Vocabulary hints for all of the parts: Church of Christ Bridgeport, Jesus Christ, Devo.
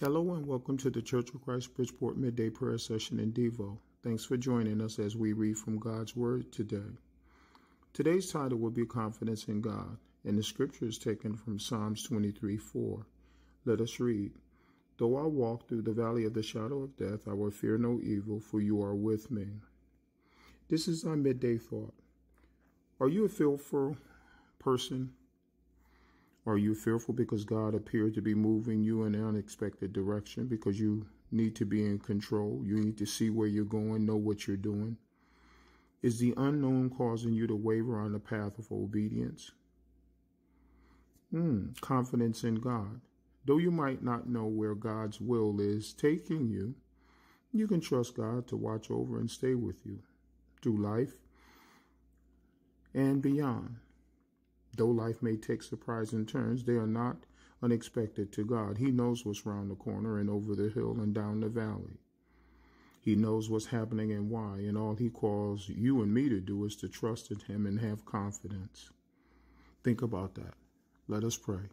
Hello and welcome to the Church of Christ Bridgeport Midday Prayer Session in Devo. Thanks for joining us as we read from God's Word today. Today's title will be Confidence in God, and the scripture is taken from Psalms 23:4. Let us read. Though I walk through the valley of the shadow of death, I will fear no evil, for you are with me. This is our midday thought. Are you a fearful person? Are you fearful because God appeared to be moving you in an unexpected direction, because you need to be in control? You need to see where you're going, know what you're doing. Is the unknown causing you to waver on the path of obedience? Confidence in God. Though you might not know where God's will is taking you, you can trust God to watch over and stay with you through life and beyond. Though life may take surprising turns, they are not unexpected to God. He knows what's round the corner and over the hill and down the valley. He knows what's happening and why, and all he calls you and me to do is to trust in him and have confidence. Think about that. Let us pray.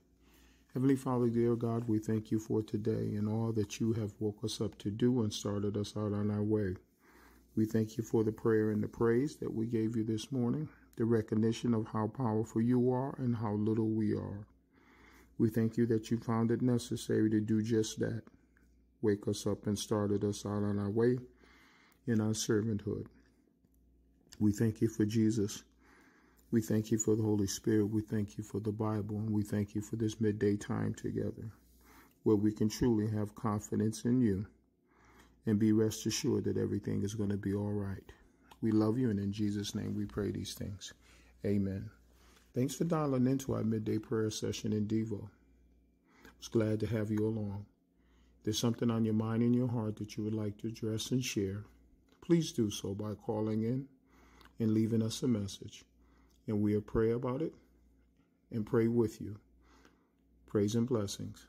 Heavenly Father, dear God, we thank you for today and all that you have woke us up to do and started us out on our way. We thank you for the prayer and the praise that we gave you this morning, the recognition of how powerful you are and how little we are. We thank you that you found it necessary to do just that, wake us up and started us out on our way in our servanthood. We thank you for Jesus. We thank you for the Holy Spirit. We thank you for the Bible, and we thank you for this midday time together, where we can truly have confidence in you and be rest assured that everything is going to be all right. We love you, and in Jesus' name we pray these things. Amen. Thanks for dialing into our midday prayer session in Devo. I was glad to have you along. If there's something on your mind and your heart that you would like to address and share, please do so by calling in and leaving us a message. And we'll pray about it and pray with you. Praise and blessings.